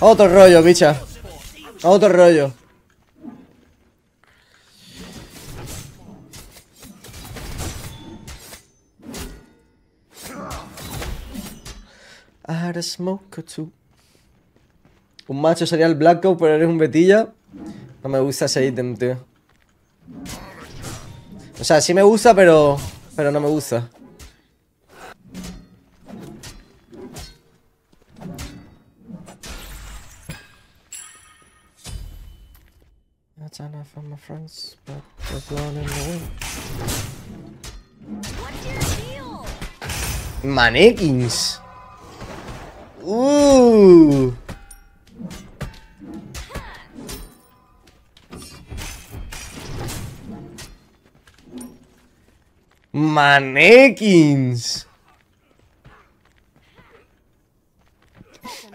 Otro rollo, bicha. Otro rollo. I had a smoke or two. Un macho sería el Blackout, pero eres un Betilla. No me gusta ese ítem, tío. O sea, sí me gusta, pero no me gusta. Manekins. Manekins.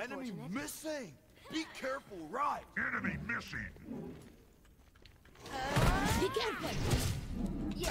Enemy missing. Be careful, right? Enemy missing. Be careful. Yes.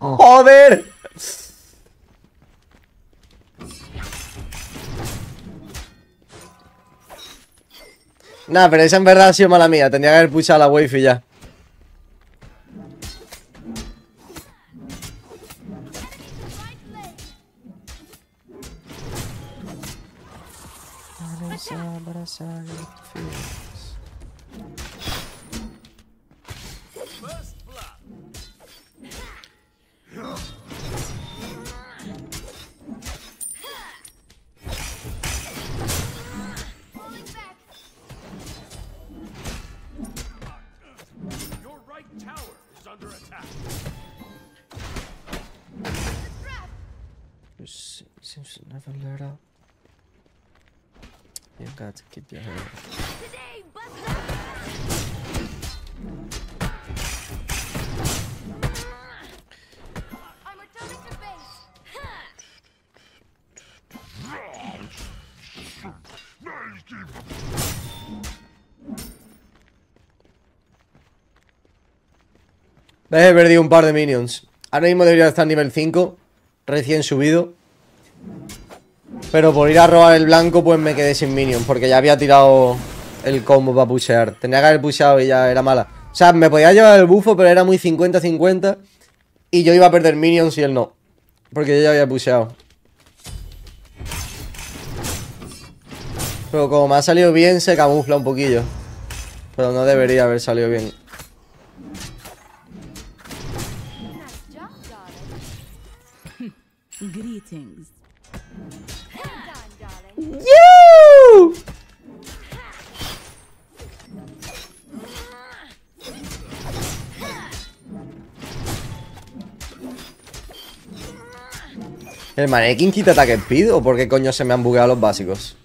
¡Joder! Nah, pero esa en verdad ha sido mala mía. Tendría que haber pushado a la Wifi ya. He perdido un par de minions. Ahora mismo debería estar nivel 5, recién subido. Pero por ir a robar el blanco, pues me quedé sin minions, porque ya había tirado el combo para pushear. Tenía que haber pusheado y ya era mala. O sea, me podía llevar el bufo, pero era muy 50-50. Y yo iba a perder minions y él no, porque yo ya había pusheado. Pero como me ha salido bien, se camufla un poquillo. Pero no debería haber salido bien. Greetings. You! ¿El manekín quita ataque speed o por qué coño se me han bugueado los básicos?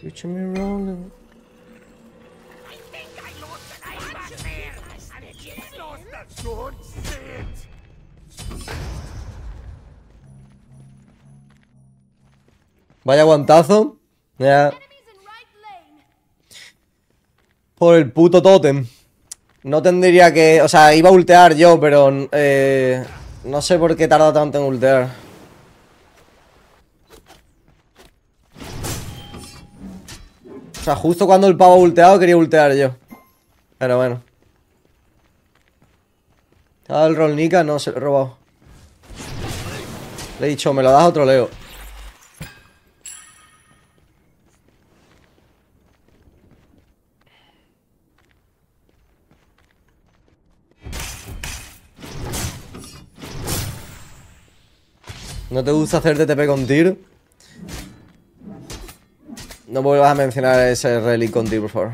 Switching me around. I think I lost an ice back there. Vaya guantazo. Ya. Por el puto tótem. No tendría que... O sea, iba a ultear yo, pero... no sé por qué tarda tanto en ultear. O sea, justo cuando el pavo ha ulteado quería ultear yo. Pero bueno. Ah, el roll Nika no se lo he robado. Le he dicho, me lo das o troleo. ¿No te gusta hacer TTP con Tyr? No vuelvas a mencionar ese relic con Tyr, por favor.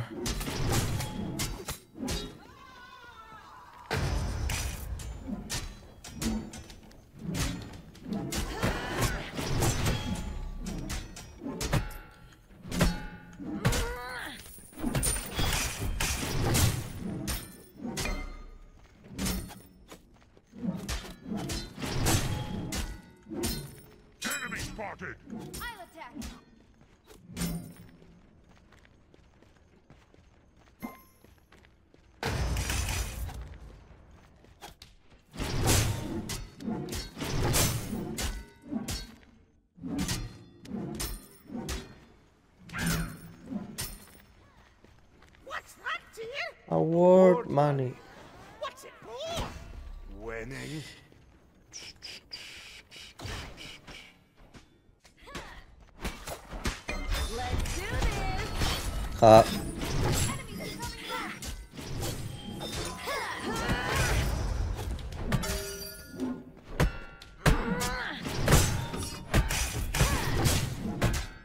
Award money. What's it for? Winning. Let's do this. Ha.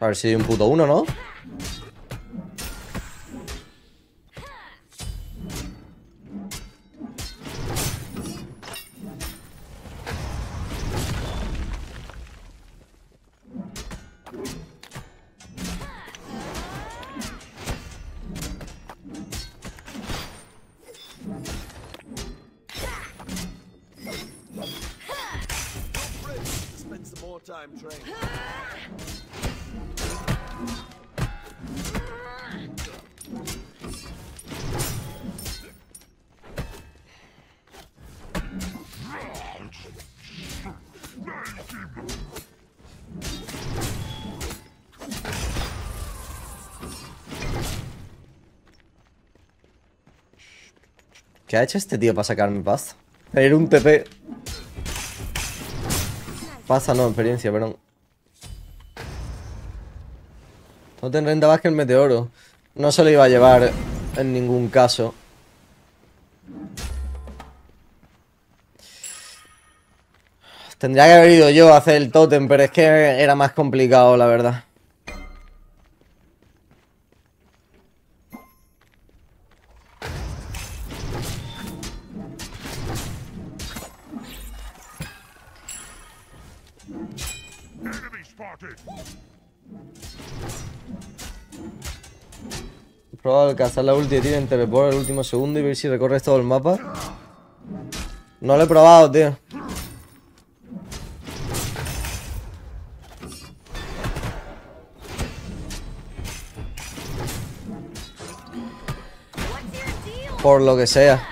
A ver si hay un puto uno, ¿no? ¿Qué ha hecho este tío para sacar mi paz? Era un TP. Pasa, no, experiencia, perdón. No te renta más que el meteoro. No se lo iba a llevar en ningún caso. Tendría que haber ido yo a hacer el tótem, pero es que era más complicado, la verdad. Proba alcanzar la ulti de Tyr en teleport el último segundo y ver si recorres todo el mapa. No lo he probado, tío. Por lo que sea.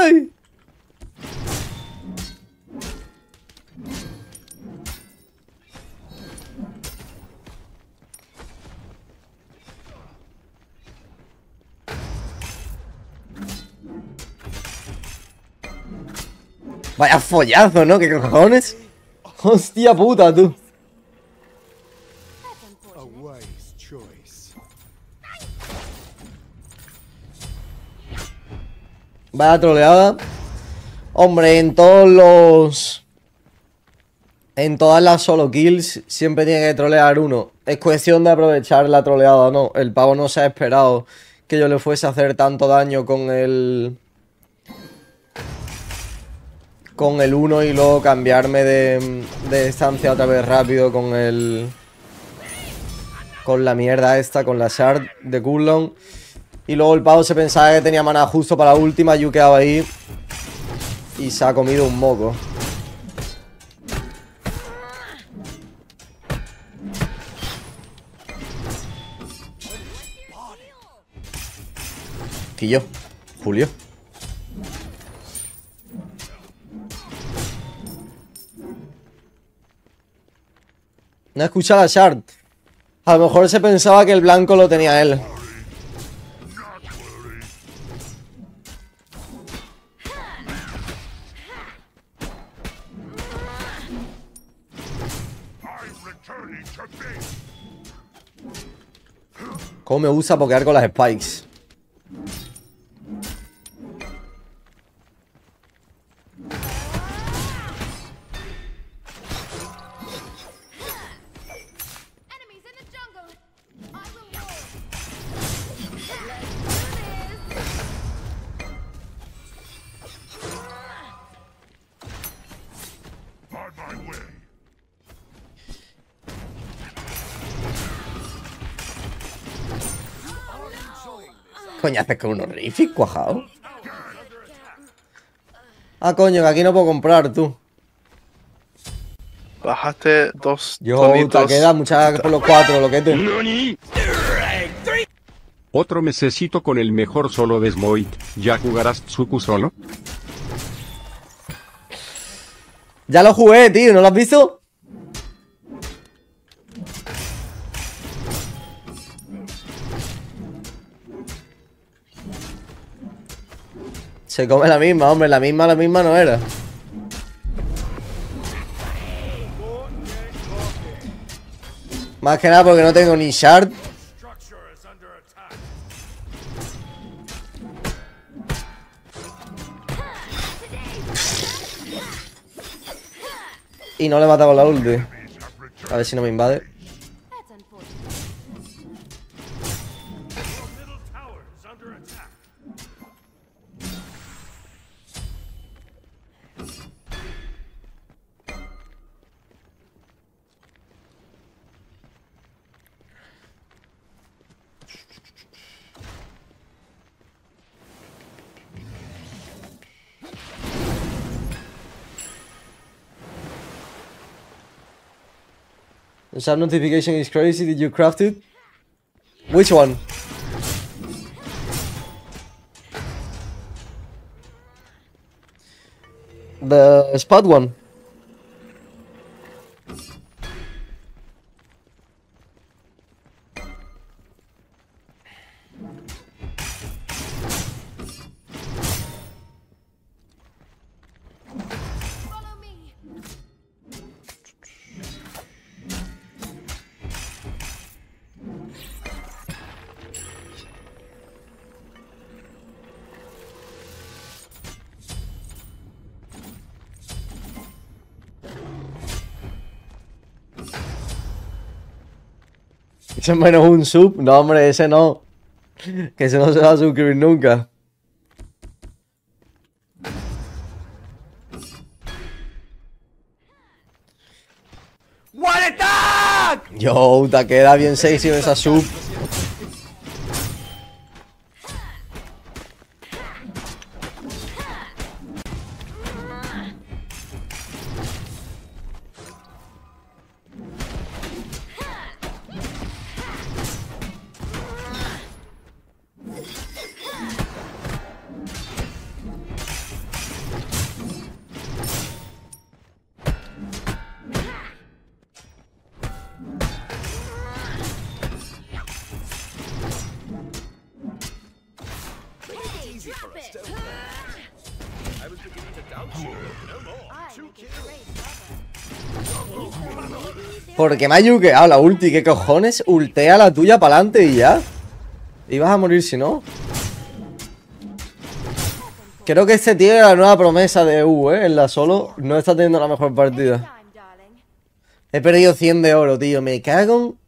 ¡Ay! Vaya follazo, ¿no? ¿Qué cojones? Hostia puta, tú. Vaya troleada. Hombre, en todos los... En todas las solo kills siempre tiene que trolear uno. Es cuestión de aprovechar la troleada, ¿no? El pavo no se ha esperado que yo le fuese a hacer tanto daño con el... Con el 1 y luego cambiarme de distancia otra vez rápido con el... Con la mierda esta, con la Shard de Gulon. Y luego el pavo se pensaba que tenía maná justo para la última, yo quedaba ahí. Y se ha comido un moco. Quillo, Julio. No he escuchado a Shard. A lo mejor se pensaba que el blanco lo tenía él. Cómo me gusta pokear con las spikes. ¿Qué haces con unos rifis, cuajao? Ah, coño, que aquí no puedo comprar, tú. Bajaste dos. Yo, te queda muchas gracias por los 4, lo que te... Otro mesecito con el mejor solo de Smoid. ¿Ya jugarás Suku solo? Ya lo jugué, tío, ¿no lo has visto? Se come la misma, hombre, la misma no era. Más que nada porque no tengo ni shard. Y no le he matado la ulti. A ver si no me invade. The sub notification is crazy. Did you craft it? Which one? The spot one. Ese menos un sub. No, hombre, ese no. Que ese no se va a suscribir nunca. ¡One attack! Yo, te queda bien sexy esa sub. Porque me ha yukeado la ulti, ¿qué cojones? Ultea la tuya para adelante y ya. Y vas a morir si no. Creo que este tío era la nueva promesa de EU, ¿eh? En la solo no está teniendo la mejor partida. He perdido 100 de oro, tío. Me cago en...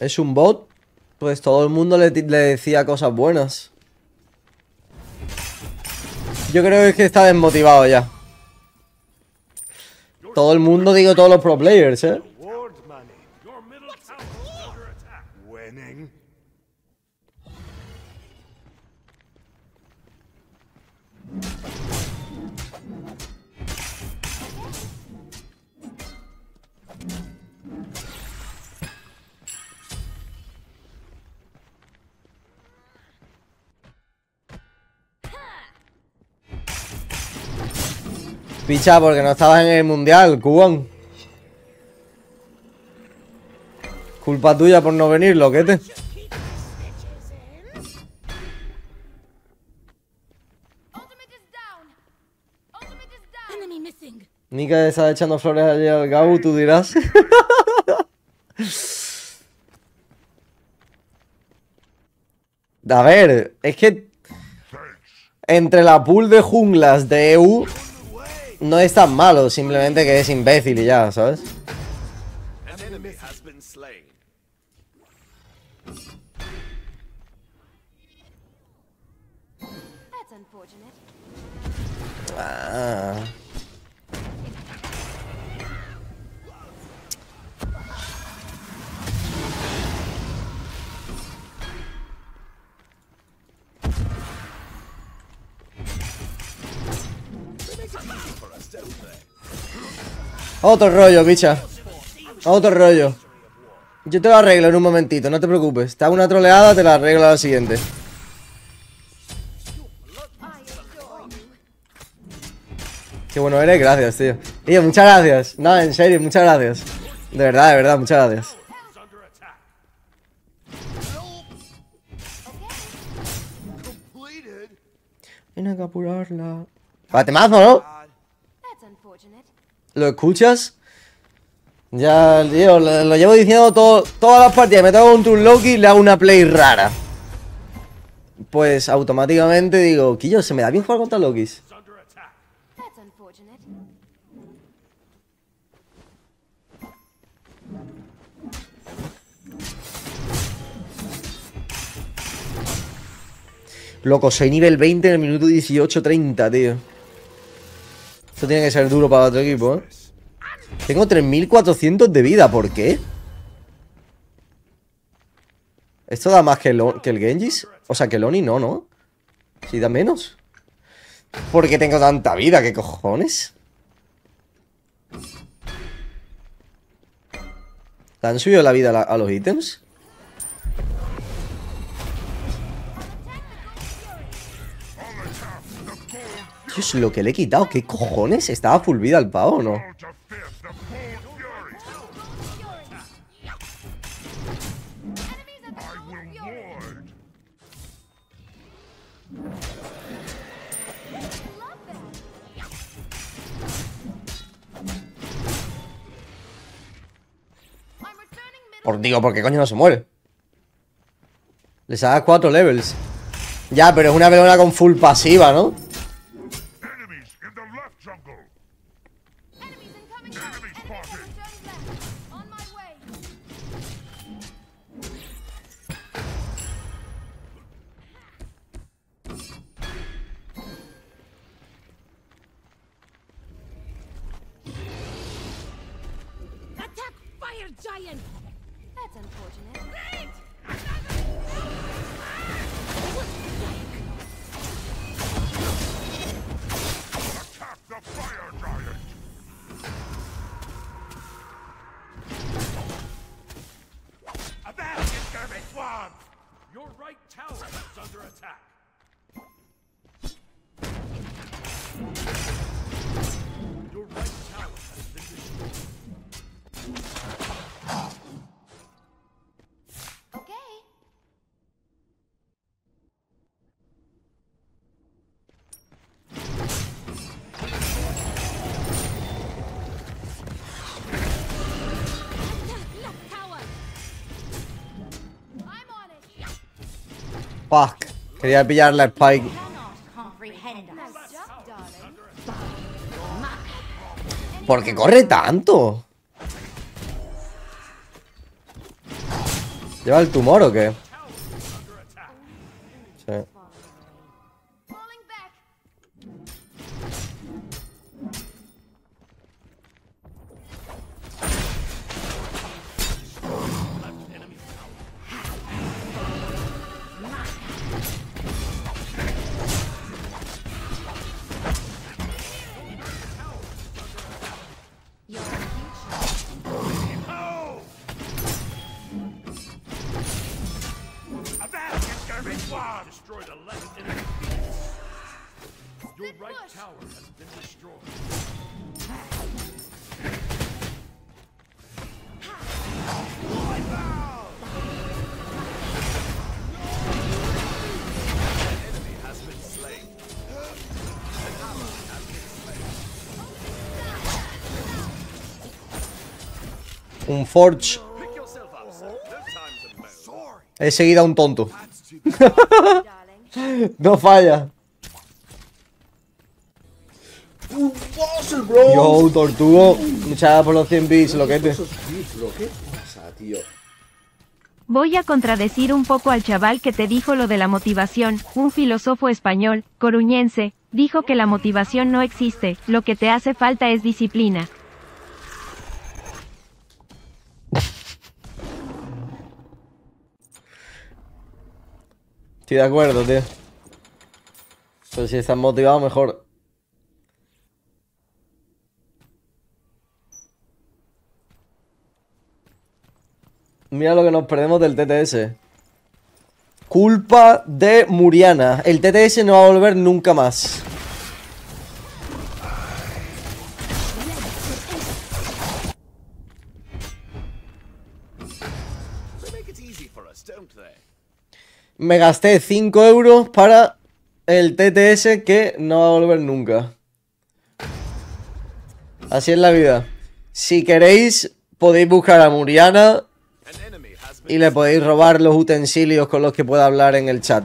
Es un bot. Pues todo el mundo le decía cosas buenas. Yo creo que es que está desmotivado ya. Todo el mundo, digo, todos los pro players, ¿eh? Picha, porque no estabas en el mundial, cubón. Culpa tuya por no venir, loquete. Nika está echando flores allí al Gabu, tú dirás. A ver, es que... entre la pool de junglas de EU... no es tan malo, simplemente que es imbécil y ya, ¿sabes? Ah. Otro rollo, bicha. Otro rollo. Yo te lo arreglo en un momentito, no te preocupes. Te hago una troleada, te la arreglo a la siguiente. Qué bueno eres, gracias, tío. Tío, muchas gracias. No, en serio, muchas gracias. De verdad, muchas gracias. Tiene que apurarla. Bate mazo, ¿no? ¿Lo escuchas? Ya, tío, lo llevo diciendo todas las partidas. Me tengo contra un Loki y le hago una play rara. Pues automáticamente digo, Quillo, se me da bien jugar contra Lokis. Loco, soy nivel 20 en el minuto 18:30, tío. Esto tiene que ser duro para otro equipo, ¿eh? Tengo 3.400 de vida, ¿por qué? ¿Esto da más que el Genji? O sea, que el Oni no, ¿no? Sí, da menos. ¿Por qué tengo tanta vida? ¿Qué cojones? ¿Le han subido la vida a los ítems? Dios, lo que le he quitado, ¿qué cojones? ¿Estaba full vida el pavo o no? ¿Por qué coño no se muere? Les haga 4 levels. Ya, pero es una pelona con full pasiva, ¿no? Giant. That's unfortunate. Wait! Attack the fire giant. Avenge the garbage swamp. Your right tower is under attack. Fuck, quería pillarle a Spike. ¿Por qué corre tanto? ¿Lleva el tumor o qué? Sí. Un Forge. He seguido a un tonto. No falla. Un boss, bro. Yo, tortugo. Muchas gracias por los 100 bits, loquete. ¿Qué pasa, tío? Voy a contradecir un poco al chaval que te dijo lo de la motivación. Un filósofo español, coruñense, dijo que la motivación no existe. Lo que te hace falta es disciplina. Estoy de acuerdo, tío. Pero si estás motivado, mejor. Mira lo que nos perdemos del TTS. Culpa de Muriana. El TTS no va a volver nunca más. Me gasté 5 euros para el TTS que no va a volver nunca. Así es la vida. Si queréis, podéis buscar a Muriana y le podéis robar los utensilios con los que pueda hablar en el chat.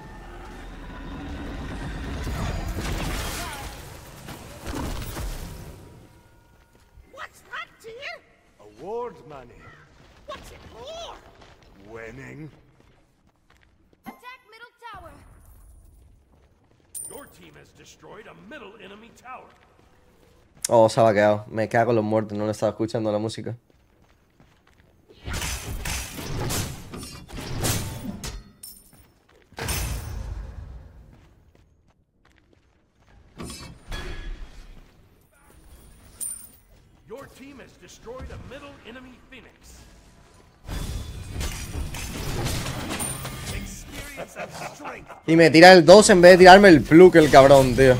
Oh, se ha vaqueado. Me cago en los muertos. No le estaba escuchando la música. Your team has destroyed a middle enemy Phoenix. Y me tira el 2 en vez de tirarme el plug, el cabrón, tío.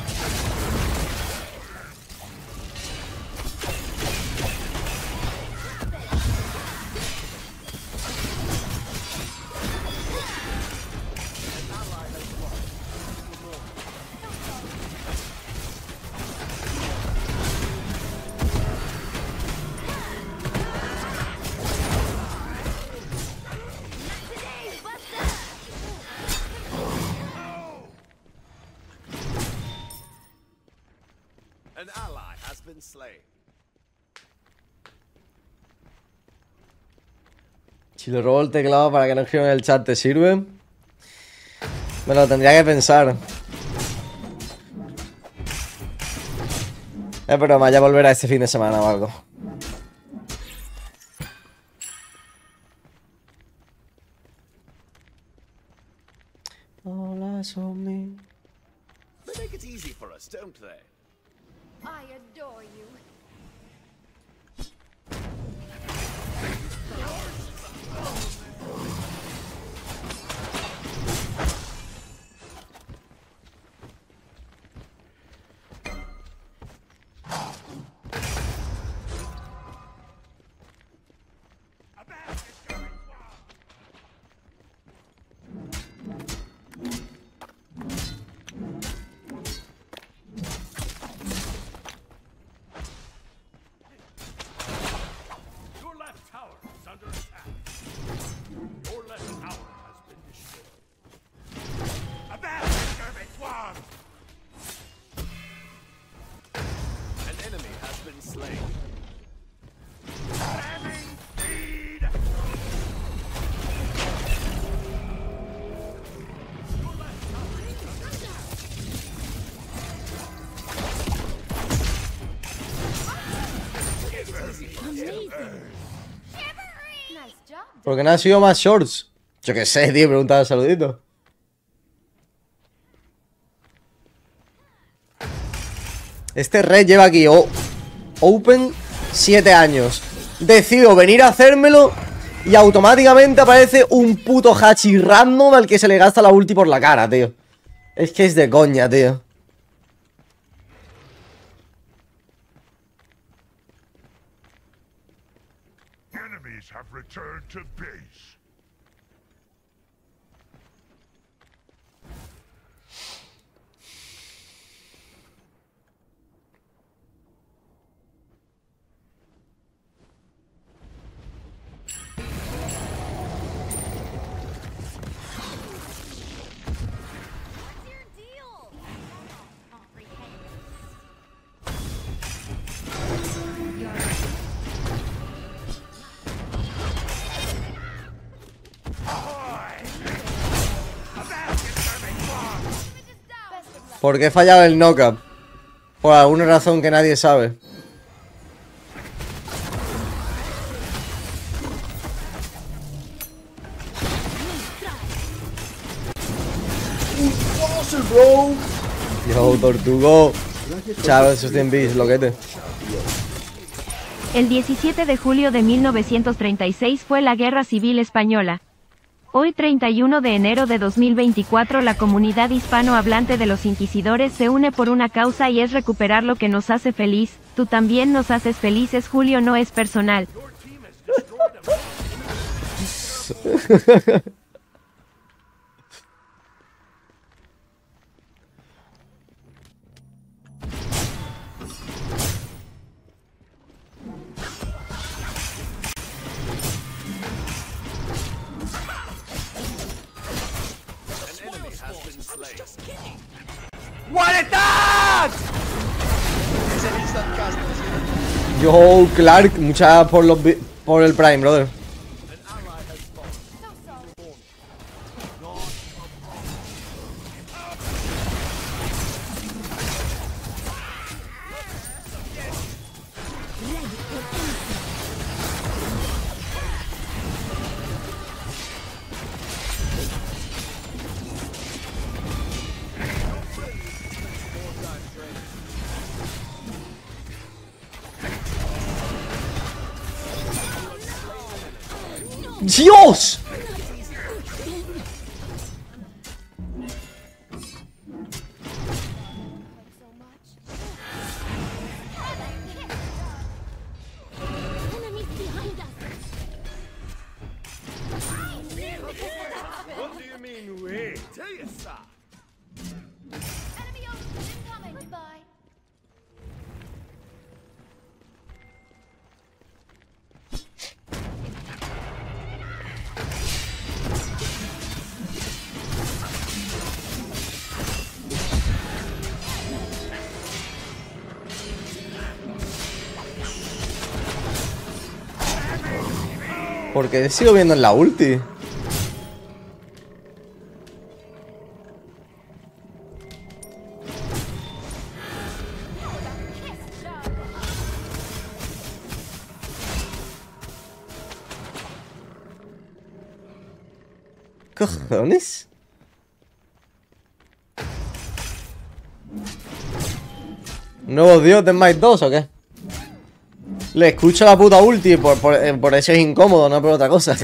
Si le robo el teclado para que no escriban en el chat, ¿te sirve? Me lo tendría que pensar. Es broma, ya volverá este fin de semana o algo. Hola, son me. They make it easy for us, don't they? I adore you. Porque no han sido más shorts. Yo qué sé, tío, pregunta de saludito. Este red lleva aquí Open 7 años. Decido venir a hacérmelo y automáticamente aparece un puto hatchi random al que se le gasta la ulti por la cara, tío. Es que es de coña, tío. ¿Por qué fallaba el knock-up? Por alguna razón que nadie sabe. Yo, Tortugo. Chao, Sustain Beast, loquete. El 17 de julio de 1936 fue la Guerra Civil Española. Hoy 31 de enero de 2024 la comunidad hispanohablante de los inquisidores se une por una causa y es recuperar lo que nos hace feliz. Tú también nos haces felices, Julio, no es personal. Yo, Clark, muchas por el Prime, brother. ¡Dios! Porque sigo viendo en la ulti. ¿Cojones? ¿Nuevo dios de Mike 2 o qué? Le escucho la puta ulti, por eso es incómodo, no por otra cosa.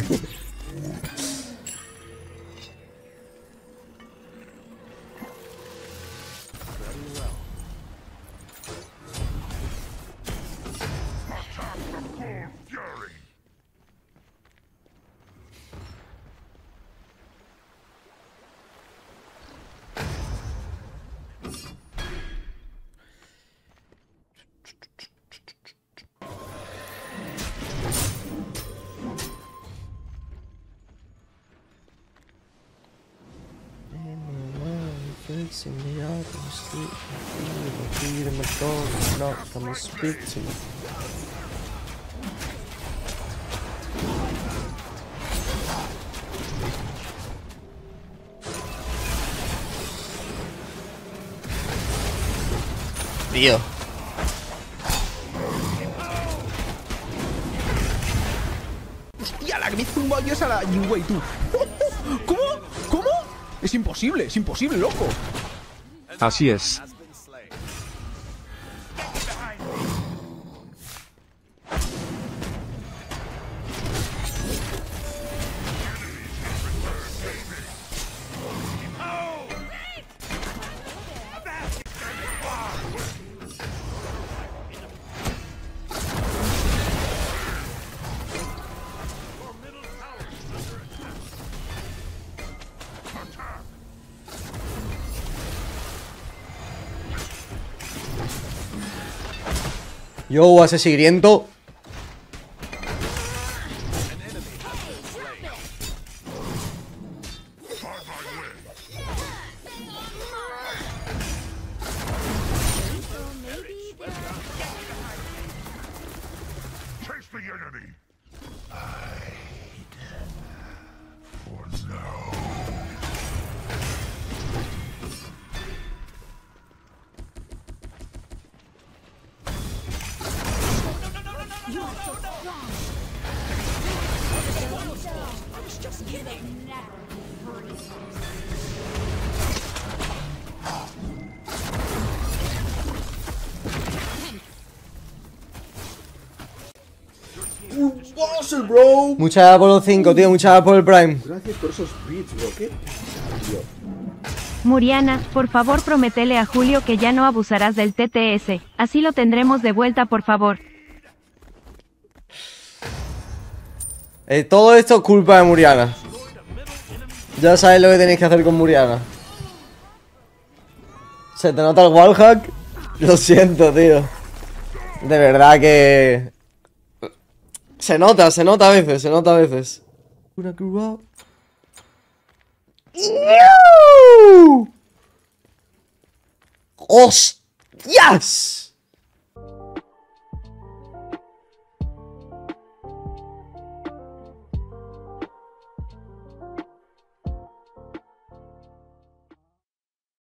Tío. Hostia, la le he zumbado yo esa a la Jinwei, tú. ¿Cómo? ¿Cómo? Es imposible, loco. Así es. Yo, ese siguiente. Muchas gracias por los 5, tío, muchas gracias por el Prime. Gracias por esos beats, bro, ¿qué? Tío. Muriana, por favor, prométele a Julio que ya no abusarás del TTS. Así lo tendremos de vuelta, por favor. Todo esto es culpa de Muriana. Ya sabéis lo que tenéis que hacer con Muriana. Se te nota el wallhack. Lo siento, tío. De verdad que... se nota a veces, se nota a veces. Una curva. ¡Hostias!